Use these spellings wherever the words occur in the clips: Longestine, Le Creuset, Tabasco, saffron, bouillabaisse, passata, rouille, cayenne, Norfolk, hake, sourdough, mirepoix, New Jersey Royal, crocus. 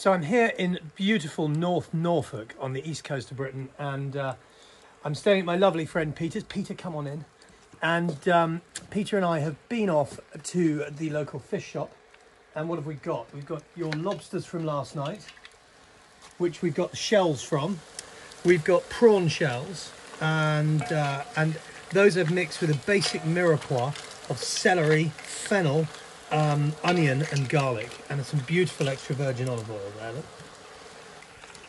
So I'm here in beautiful North Norfolk on the east coast of Britain, and I'm staying at my lovely friend Peter's. Peter, come on in. And Peter and I have been off to the local fish shop. And what have we got? We've got your lobsters from last night, which we've got the shells from. We've got prawn shells, and those are mixed with a basic mirepoix of celery, fennel, onion and garlic, and some beautiful extra virgin olive oil there. Look.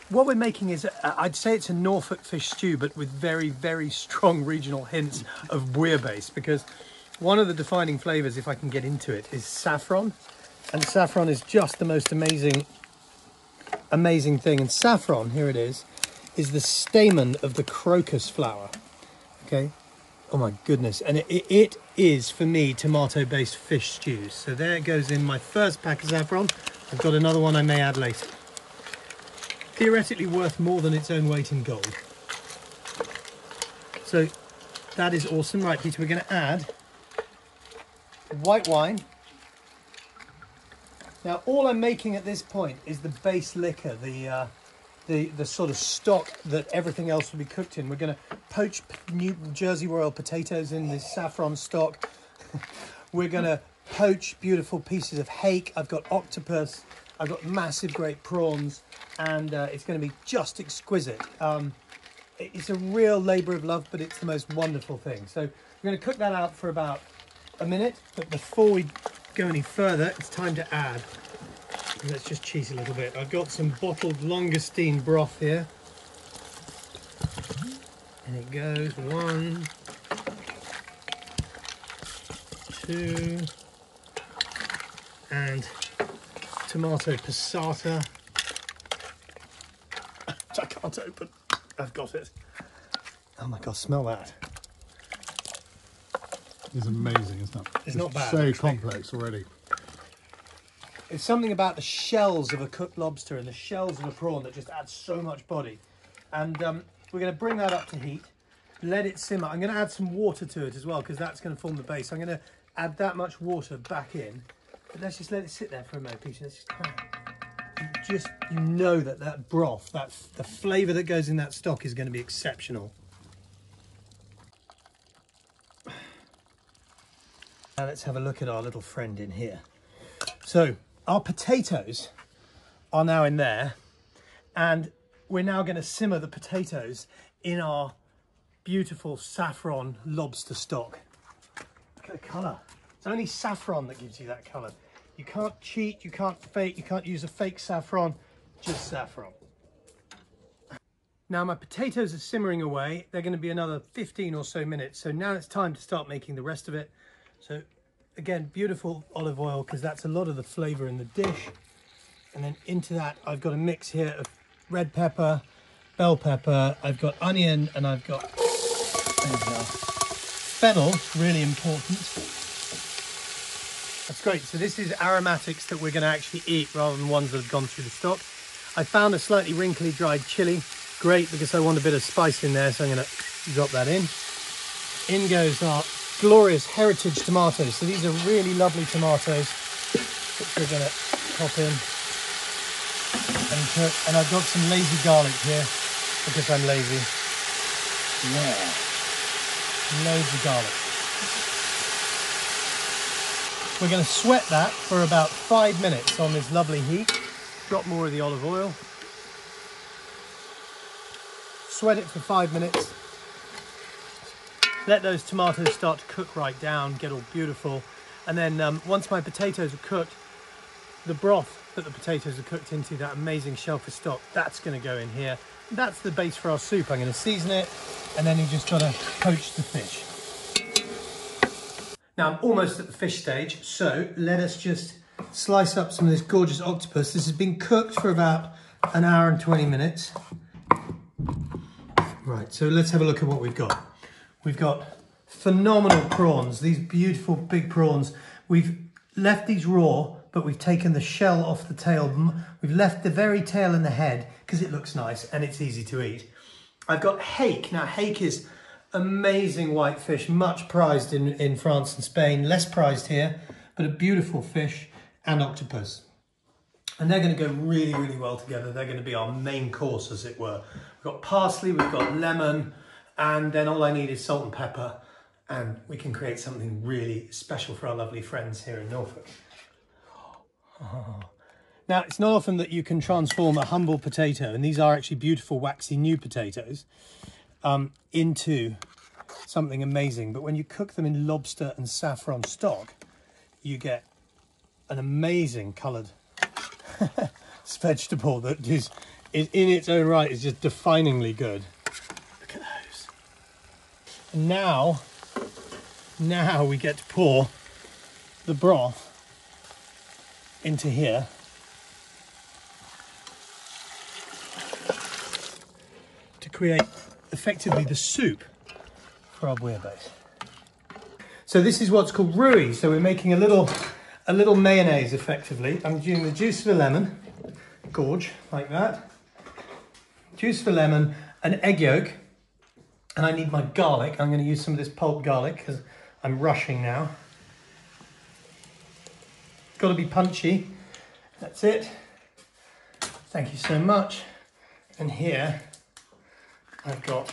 What we're making is, I'd say it's a Norfolk fish stew, but with very, very strong regional hints of bouillabaisse, because one of the defining flavours, if I can get into it, is saffron. And saffron is just the most amazing thing. And saffron, here it is the stamen of the crocus flower, okay? Oh my goodness, and it is, for me, tomato-based fish stews. So there it goes in my first pack of saffron. I've got another one I may add later. Theoretically worth more than its own weight in gold. So that is awesome. Right, Peter, we're gonna add white wine. Now, all I'm making at this point is the base liquor, the sort of stock that everything else will be cooked in. We're going to poach New Jersey Royal potatoes in this saffron stock. We're going to poach beautiful pieces of hake. I've got octopus. I've got massive great prawns, and it's going to be just exquisite. It's a real labour of love, but it's the most wonderful thing. So we're going to cook that out for about a minute. But before we go any further, it's time to add. Let's just cheese a little bit. I've got some bottled Longestine broth here. And it goes 1, 2, and tomato passata. I can't open. I've got it. Oh my God, smell that. It's amazing, isn't it? It's not bad. So complex already. It's something about the shells of a cooked lobster and the shells of a prawn that just adds so much body. And we're going to bring that up to heat, let it simmer. I'm going to add some water to it as well, because that's going to form the base. I'm going to add that much water back in. But let's just let it sit there for a moment, Peter. Let's just, you know, that broth, the flavour that goes in that stock is going to be exceptional. Now let's have a look at our little friend in here. So our potatoes are now in there, and we're now going to simmer the potatoes in our beautiful saffron lobster stock. Look at the colour. It's only saffron that gives you that colour. You can't cheat, you can't fake, you can't use a fake saffron, just saffron. Now my potatoes are simmering away. They're going to be another 15 or so minutes. So now it's time to start making the rest of it. So again, beautiful olive oil, because that's a lot of the flavour in the dish. And then into that, I've got a mix here of red pepper, bell pepper, I've got onion, and I've got fennel, really important. That's great. So this is aromatics that we're going to actually eat rather than ones that have gone through the stock. I found a slightly wrinkly dried chilli. Great, because I want a bit of spice in there, so I'm going to drop that in. In goes our glorious heritage tomatoes. So these are really lovely tomatoes, which we're going to pop in and cook. And I've got some lazy garlic here, because I'm lazy. Yeah, loads of garlic. We're going to sweat that for about 5 minutes on this lovely heat. Drop more of the olive oil. Sweat it for 5 minutes. Let those tomatoes start to cook right down, get all beautiful. And then once my potatoes are cooked, the broth that the potatoes are cooked into, that amazing shellfish stock, that's going to go in here. That's the base for our soup. I'm going to season it, and then you've just got to poach the fish. Now I'm almost at the fish stage, so let us just slice up some of this gorgeous octopus. This has been cooked for about an hour and 20 minutes. Right, so let's have a look at what we've got. We've got phenomenal prawns, these beautiful big prawns. We've left these raw, but we've taken the shell off the tail. We've left the very tail and the head because it looks nice and it's easy to eat. I've got hake. Now hake is amazing white fish, much prized in France and Spain, less prized here, but a beautiful fish, and octopus. and they're going to go really, really well together. They're going to be our main course, as it were. We've got parsley, we've got lemon, and then all I need is salt and pepper, and we can create something really special for our lovely friends here in Norfolk. Oh. Now, it's not often that you can transform a humble potato, and these are actually beautiful, waxy, new potatoes, into something amazing. But when you cook them in lobster and saffron stock, you get an amazing coloured vegetable that is in its own right is just definingly good. Look at those. And now we get to pour the broth into here. Create effectively the soup for our bouillabaisse. So this is what's called rouille. So we're making a little mayonnaise effectively. I'm using the juice of a lemon, gorge like that, juice of a lemon, an egg yolk, and I need my garlic. I'm going to use some of this pulp garlic because I'm rushing now. It's got to be punchy. That's it. Thank you so much. And here I've got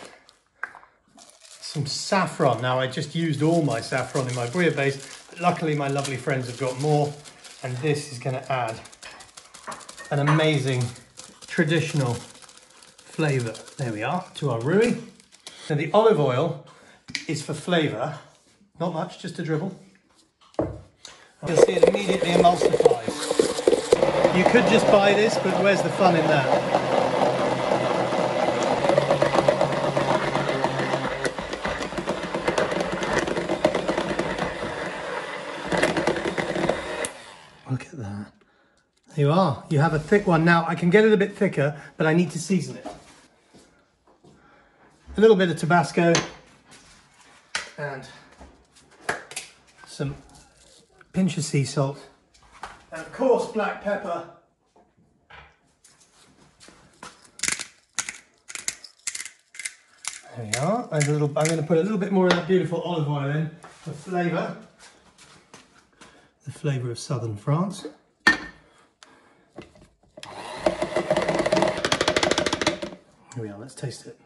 some saffron. Now, I just used all my saffron in my bouillabaisse, but luckily my lovely friends have got more, and this is going to add an amazing traditional flavour. There we are, to our rouille. Now, the olive oil is for flavour. Not much, just a dribble. You'll see it immediately emulsifies. You could just buy this, but where's the fun in that? You are. You have a thick one. Now, I can get it a bit thicker, but I need to season it. A little bit of Tabasco and some pinch of sea salt. And of course, black pepper. There we are. I'm going to put a little bit more of that beautiful olive oil in for flavour. The flavour of southern France. Here we are, let's taste it.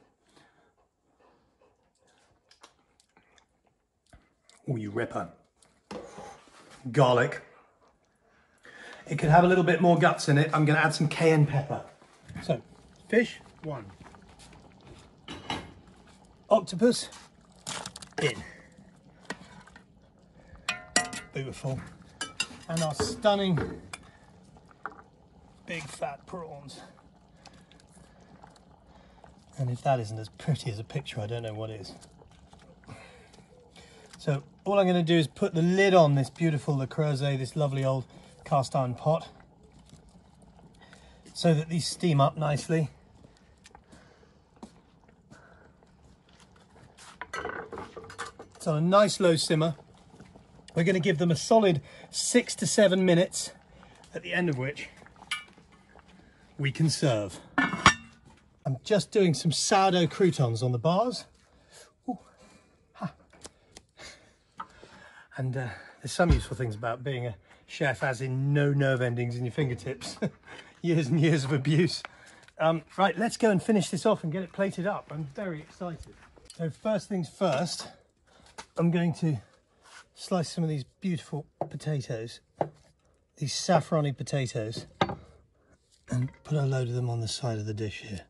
Oh, you ripper. Garlic. It could have a little bit more guts in it. I'm going to add some cayenne pepper. So, fish, one. Octopus, in. Beautiful. And our stunning big fat prawns. And if that isn't as pretty as a picture, I don't know what is. So all I'm going to do is put the lid on this beautiful Le Creuset, this lovely old cast iron pot, so that these steam up nicely. It's on a nice low simmer. We're going to give them a solid 6 to 7 minutes, at the end of which we can serve. I'm just doing some sourdough croutons on the bars. Ooh. Ha. And there's some useful things about being a chef, as in no nerve endings in your fingertips. Years and years of abuse. Right, let's go and finish this off and get it plated up. I'm very excited. So first things first, I'm going to slice some of these beautiful potatoes, these saffrony potatoes, and put a load of them on the side of the dish here.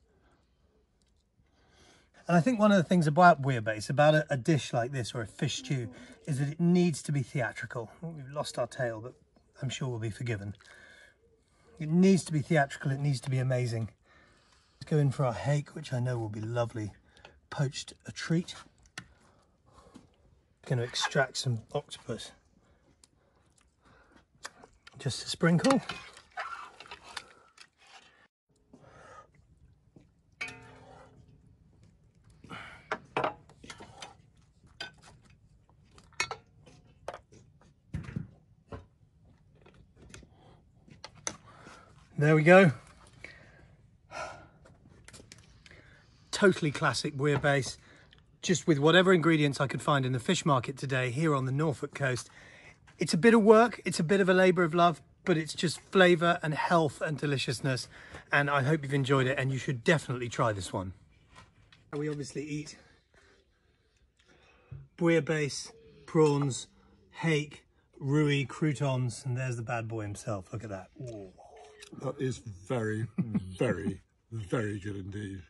And I think one of the things about bouillabaisse, about a dish like this or a fish stew, is that it needs to be theatrical. We've lost our tail, but I'm sure we'll be forgiven. It needs to be theatrical, it needs to be amazing. Let's go in for our hake, which I know will be lovely, poached a treat. Going to extract some octopus. Just a sprinkle. There we go. Totally classic bouillabaisse, just with whatever ingredients I could find in the fish market today here on the Norfolk coast. It's a bit of work, it's a bit of a labour of love, but it's just flavor and health and deliciousness. And I hope you've enjoyed it, and you should definitely try this one. We obviously eat bouillabaisse, prawns, hake, rouille, croutons, and there's the bad boy himself. Look at that. Ooh. That is very, very, very good indeed.